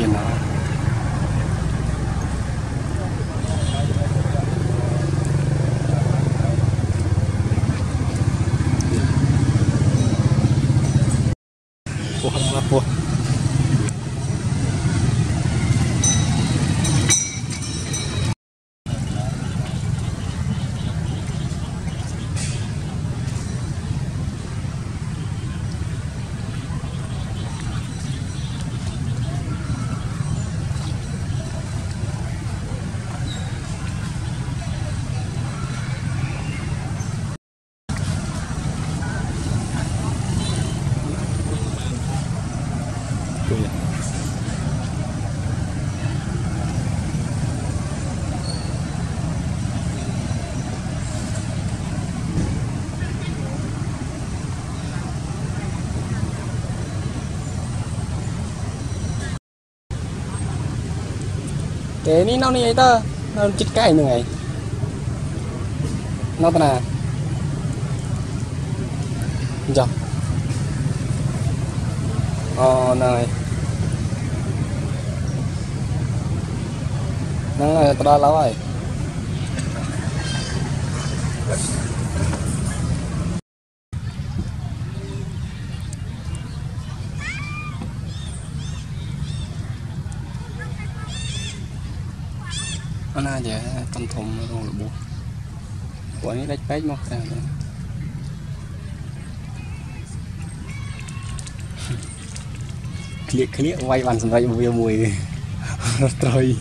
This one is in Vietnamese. You know. Thế ni nó này ta nó chích cái như này nó ta là dọc này nó là ta lâu rồi anh à dạ tâm thùng luôn là buộc quả đấy bé mất rồi khía quay bàn sân bay mùi rồi